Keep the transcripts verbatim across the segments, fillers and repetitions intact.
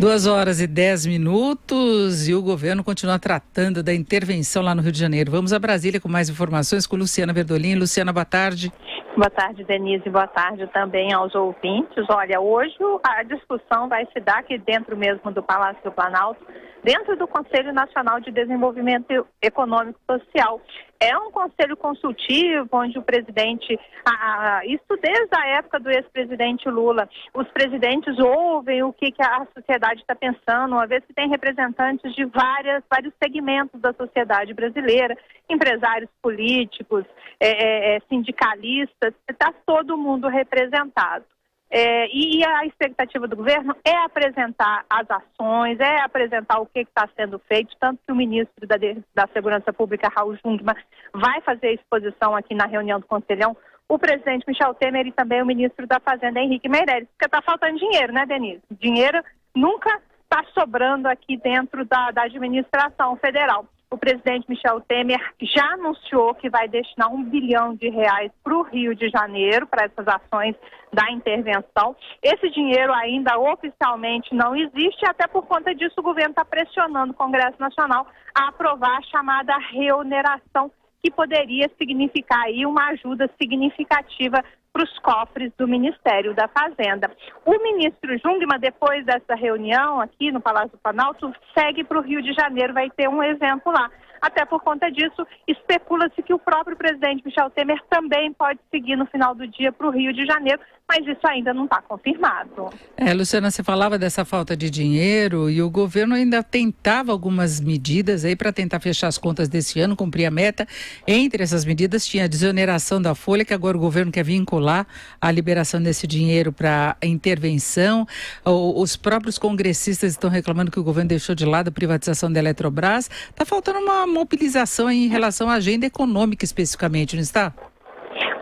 duas horas e dez minutos e o governo continua tratando da intervenção lá no Rio de Janeiro. Vamos a Brasília com mais informações com Luciana Verdolin. Luciana, boa tarde. Boa tarde, Denise. Boa tarde também aos ouvintes. Olha, hoje a discussão vai se dar aqui dentro mesmo do Palácio do Planalto, dentro do Conselho Nacional de Desenvolvimento Econômico e Social. É um conselho consultivo onde o presidente, ah, isso desde a época do ex-presidente Lula, os presidentes ouvem o que, que a sociedade está pensando, uma vez que tem representantes de várias, vários segmentos da sociedade brasileira, empresários políticos, é, é, sindicalistas, está todo mundo representado. É, e a expectativa do governo é apresentar as ações, é apresentar o que está sendo feito, tanto que o ministro da, da Segurança Pública, Raul Jungmann, vai fazer a exposição aqui na reunião do Conselhão, o presidente Michel Temer e também o ministro da Fazenda, Henrique Meirelles, porque está faltando dinheiro, né, Denise? Dinheiro nunca está sobrando aqui dentro da, da administração federal. O presidente Michel Temer já anunciou que vai destinar um bilhão de reais para o Rio de Janeiro, para essas ações da intervenção. Esse dinheiro ainda oficialmente não existe, até por conta disso o governo está pressionando o Congresso Nacional a aprovar a chamada reoneração, que poderia significar aí uma ajuda significativa para os cofres do Ministério da Fazenda. O ministro Jungmann, depois dessa reunião aqui no Palácio do Planalto, segue para o Rio de Janeiro, vai ter um evento lá. Até por conta disso, especula-se que o próprio presidente Michel Temer também pode seguir no final do dia para o Rio de Janeiro, mas isso ainda não está confirmado. É, Luciana, você falava dessa falta de dinheiro e o governo ainda tentava algumas medidas aí para tentar fechar as contas desse ano, cumprir a meta. Entre essas medidas tinha a desoneração da folha, que agora o governo quer vincular a liberação desse dinheiro para intervenção. Os próprios congressistas estão reclamando que o governo deixou de lado a privatização da Eletrobras. Está faltando uma mobilização em relação à agenda econômica especificamente, não está?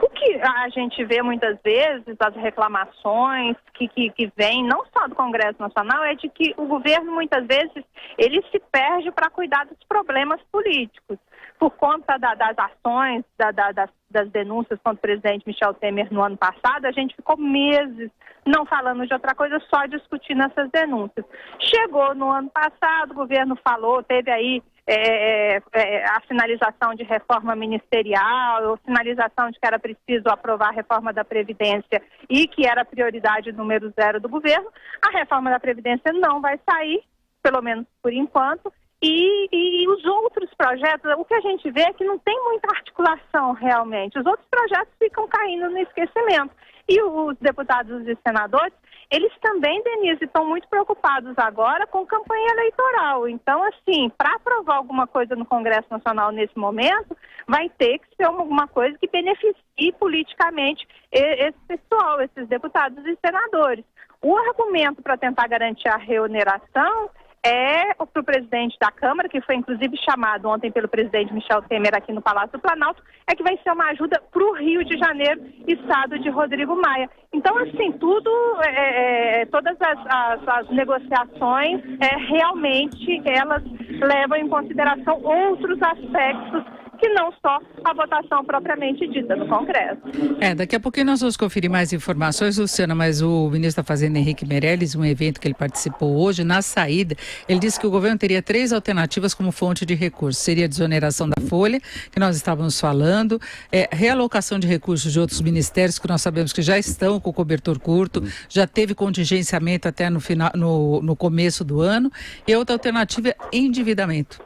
O que a gente vê muitas vezes, as reclamações que, que, que vêm não só do Congresso Nacional, é de que o governo muitas vezes ele se perde para cuidar dos problemas políticos, por conta da, das ações, da, da, das, das denúncias contra o presidente Michel Temer no ano passado. A gente ficou meses não falando de outra coisa, só discutindo essas denúncias. Chegou no ano passado, o governo falou, teve aí É, é, a sinalização de reforma ministerial, sinalização de que era preciso aprovar a reforma da Previdência e que era a prioridade número zero do governo. A reforma da Previdência não vai sair, pelo menos por enquanto, e, e, e os outros projetos, o que a gente vê é que não tem muita articulação realmente, os outros projetos ficam caindo no esquecimento. E os deputados e senadores, eles também, Denise, estão muito preocupados agora com campanha eleitoral. Então, assim, para aprovar alguma coisa no Congresso Nacional nesse momento, vai ter que ser alguma coisa que beneficie politicamente esse pessoal, esses deputados e senadores. O argumento para tentar garantir a reoneração é para o presidente da Câmara, que foi inclusive chamado ontem pelo presidente Michel Temer aqui no Palácio do Planalto, é que vai ser uma ajuda para o Rio de Janeiro, estado de Rodrigo Maia. Então, assim, tudo, é, é, todas as, as, as negociações, é, realmente elas levam em consideração outros aspectos que não só a votação propriamente dita no Congresso. É, daqui a pouquinho nós vamos conferir mais informações, Luciana, mas o ministro da Fazenda, Henrique Meirelles, um evento que ele participou hoje, na saída, ele disse que o governo teria três alternativas como fonte de recursos. Seria a desoneração da folha, que nós estávamos falando, é, realocação de recursos de outros ministérios, que nós sabemos que já estão com cobertor curto, já teve contingenciamento até no, final, no, no começo do ano, e outra alternativa é endividamento.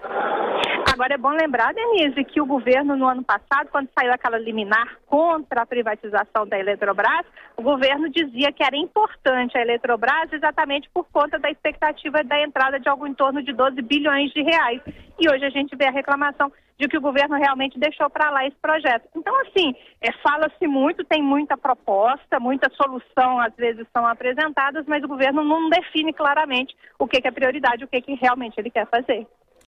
Agora, é bom lembrar, Denise, que o governo, no ano passado, quando saiu aquela liminar contra a privatização da Eletrobras, o governo dizia que era importante a Eletrobras exatamente por conta da expectativa da entrada de algo em torno de doze bilhões de reais. E hoje a gente vê a reclamação de que o governo realmente deixou para lá esse projeto. Então, assim, é, fala-se muito, tem muita proposta, muita solução, às vezes, são apresentadas, mas o governo não define claramente o que, que é prioridade, o que, que realmente ele quer fazer.